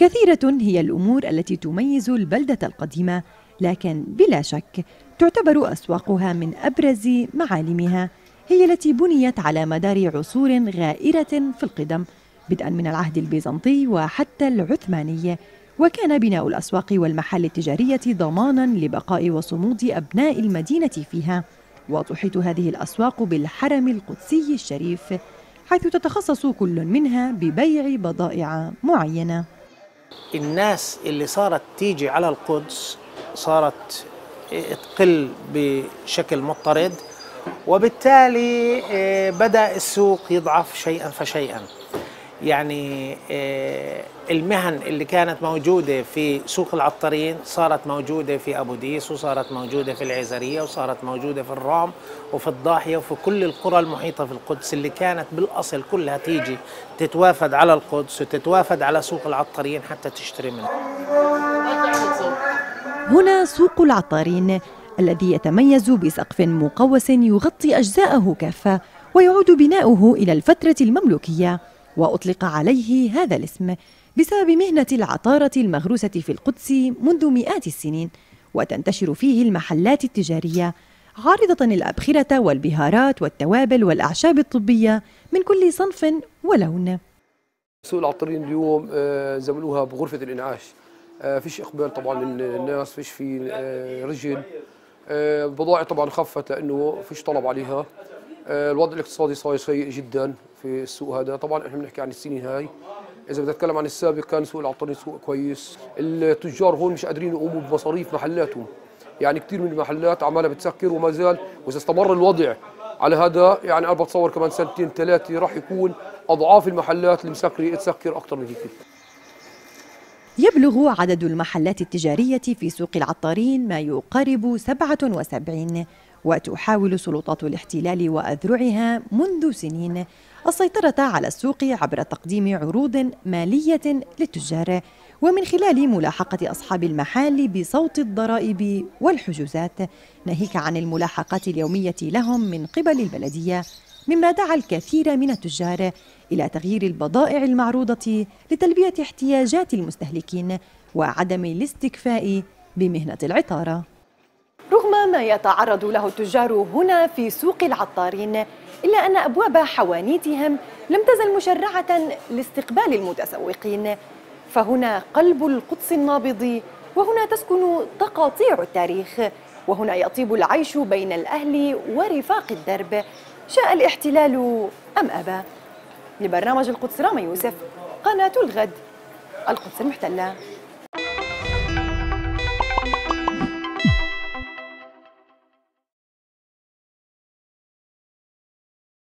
كثيرة هي الأمور التي تميز البلدة القديمة، لكن بلا شك تعتبر أسواقها من أبرز معالمها، هي التي بنيت على مدار عصور غائرة في القدم بدءاً من العهد البيزنطي وحتى العثماني. وكان بناء الأسواق والمحال التجارية ضماناً لبقاء وصمود أبناء المدينة فيها. وتحيط هذه الأسواق بالحرم القدسي الشريف، حيث تتخصص كل منها ببيع بضائع معينة. الناس اللي صارت تيجي على القدس صارت تقل بشكل مضطرد، وبالتالي بدأ السوق يضعف شيئا فشيئا. يعني المهن اللي كانت موجودة في سوق العطارين صارت موجودة في أبو ديس، وصارت موجودة في العزرية، وصارت موجودة في الرام وفي الضاحية وفي كل القرى المحيطة في القدس، اللي كانت بالأصل كلها تيجي تتوافد على القدس وتتوافد على سوق العطارين حتى تشتري منه. هنا سوق العطارين الذي يتميز بسقف مقوس يغطي أجزاءه كافة، ويعود بناؤه إلى الفترة المملوكية، وأطلق عليه هذا الاسم بسبب مهنة العطارة المغروسة في القدس منذ مئات السنين. وتنتشر فيه المحلات التجارية عارضة الأبخرة والبهارات والتوابل والأعشاب الطبية من كل صنف ولون. سوق العطارين اليوم زملوها بغرفة الإنعاش، فيش إقبال طبعا للناس، فيش في رجل، بضائع طبعا خفت لأنه فيش طلب عليها. الوضع الاقتصادي صار سيء جدا في السوق هذا. طبعا احنا بنحكي عن السنين هاي، اذا بدي اتكلم عن السابق كان سوق العطارين سوق كويس. التجار هون مش قادرين يقوموا بمصاريف محلاتهم، يعني كثير من المحلات عمالها بتسكر وما زال، واذا استمر الوضع على هذا يعني انا بتصور كمان سنتين ثلاثه راح يكون اضعاف المحلات اللي مسكره تسكر اكثر من هيك. يبلغ عدد المحلات التجاريه في سوق العطارين ما يقارب 77، وتحاول سلطات الاحتلال وأذرعها منذ سنين السيطرة على السوق عبر تقديم عروض مالية للتجار، ومن خلال ملاحقة أصحاب المحال بصوت الضرائب والحجوزات، ناهيك عن الملاحقات اليومية لهم من قبل البلدية، مما دعا الكثير من التجار إلى تغيير البضائع المعروضة لتلبية احتياجات المستهلكين وعدم الاستكفاء بمهنة العطارة. رغم ما يتعرض له التجار هنا في سوق العطارين، إلا أن أبواب حوانيتهم لم تزل مشرعة لاستقبال المتسوقين، فهنا قلب القدس النابض، وهنا تسكن تقاطيع التاريخ، وهنا يطيب العيش بين الأهل ورفاق الدرب، شاء الاحتلال أم أبى. لبرنامج القدس رامي يوسف، قناة الغد، القدس المحتلة.